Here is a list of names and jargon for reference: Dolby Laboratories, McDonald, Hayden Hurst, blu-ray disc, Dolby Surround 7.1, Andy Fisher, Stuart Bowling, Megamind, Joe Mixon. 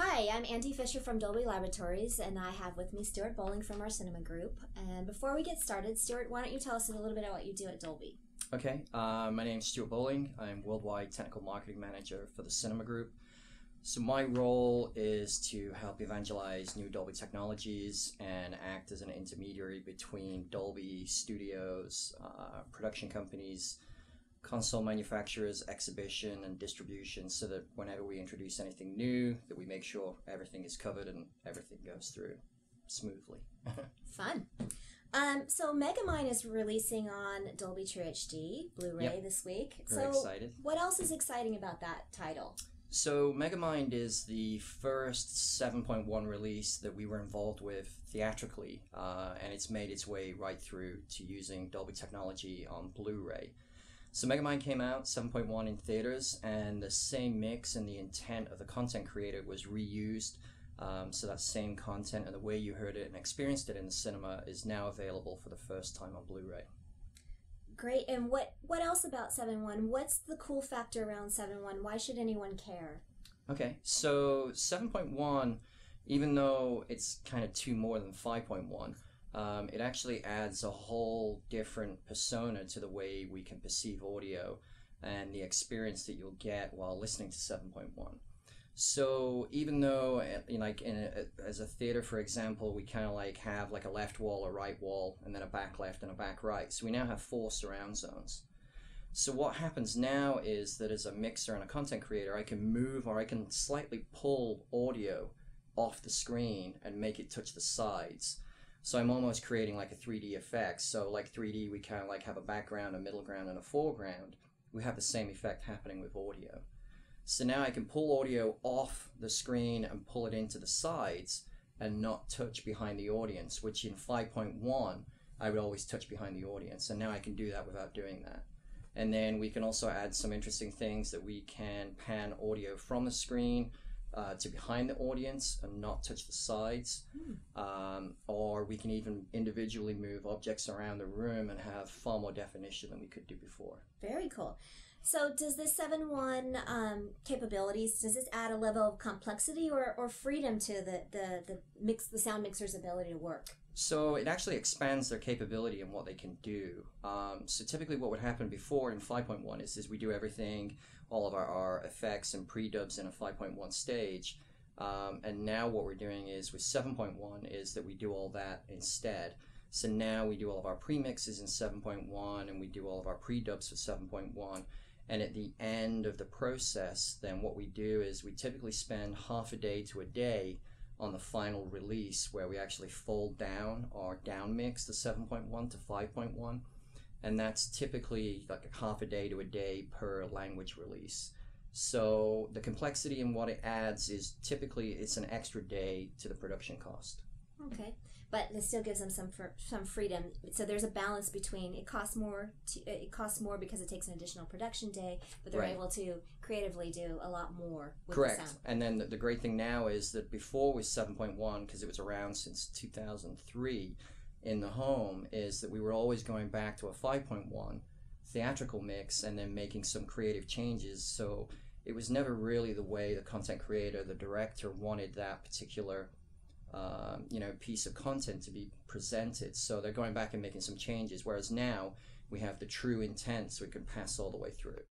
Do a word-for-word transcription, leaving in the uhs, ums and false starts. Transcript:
Hi, I'm Andy Fisher from Dolby Laboratories, and I have with me Stuart Bowling from our cinema group. And before we get started, Stuart, why don't you tell us a little bit about what you do at Dolby? Okay, uh, my name's Stuart Bowling. I'm Worldwide Technical Marketing Manager for the cinema group. So my role is to help evangelize new Dolby technologies and act as an intermediary between Dolby studios, uh, production companies, console manufacturers, exhibition and distribution, so that whenever we introduce anything new, that we make sure everything is covered and everything goes through smoothly. Fun. Um, so Megamind is releasing on Dolby True H D Blu-ray yep. this week. Very so excited. What else is exciting about that title? So Megamind is the first seven point one release that we were involved with theatrically, uh, and it's made its way right through to using Dolby technology on Blu-ray. So Megamind came out seven point one in theaters, and the same mix and the intent of the content creator was reused. Um, so that same content and the way you heard it and experienced it in the cinema is now available for the first time on Blu-ray. Great. And what, what else about seven point one? What's the cool factor around seven point one? Why should anyone care? Okay, so seven point one, even though it's kind of two more than five point one, Um, it actually adds a whole different persona to the way we can perceive audio and the experience that you'll get while listening to seven point one. So even though, like in a, as a theater, for example, we kind of like have like a left wall, a right wall, and then a back left and a back right. So we now have four surround zones. So what happens now is that as a mixer and a content creator, I can move or I can slightly pull audio off the screen and make it touch the sides. So I'm almost creating like a three D effect. So like three D, we kind of like have a background, a middle ground, and a foreground. We have the same effect happening with audio. So now I can pull audio off the screen and pull it into the sides and not touch behind the audience, which in five point one, I would always touch behind the audience. And now I can do that without doing that. And then we can also add some interesting things that we can pan audio from the screen Uh, to behind the audience and not touch the sides. Hmm. Um, or we can even individually move objects around the room and have far more definition than we could do before. Very cool. So does this seven point one um, capabilities, does this add a level of complexity or, or freedom to the, the, the, mix, the sound mixer's ability to work? So it actually expands their capability and what they can do. Um, so typically what would happen before in five point one is, is we do everything, all of our, our effects and pre-dubs in a five point one stage. Um, and now what we're doing is with seven point one is that we do all that instead. So now we do all of our pre-mixes in seven point one and we do all of our pre-dubs for seven point one. And at the end of the process, then what we do is we typically spend half a day to a day on the final release, where we actually fold down or downmix the seven point one to five point one, and that's typically like a half a day to a day per language release. So the complexity and what it adds is typically it's an extra day to the production cost. Okay, but it still gives them some for, some freedom. So there's a balance between it costs more to, it costs more because it takes an additional production day, but they're right. able to creatively do a lot more with Correct. The sound. And then the, the great thing now is that before with seven point one, because it was around since two thousand three in the home, is that we were always going back to a five point one theatrical mix and then making some creative changes. So it was never really the way the content creator, the director wanted that particular Um, you know, piece of content to be presented. So they're going back and making some changes, whereas now we have the true intent, so it can pass all the way through.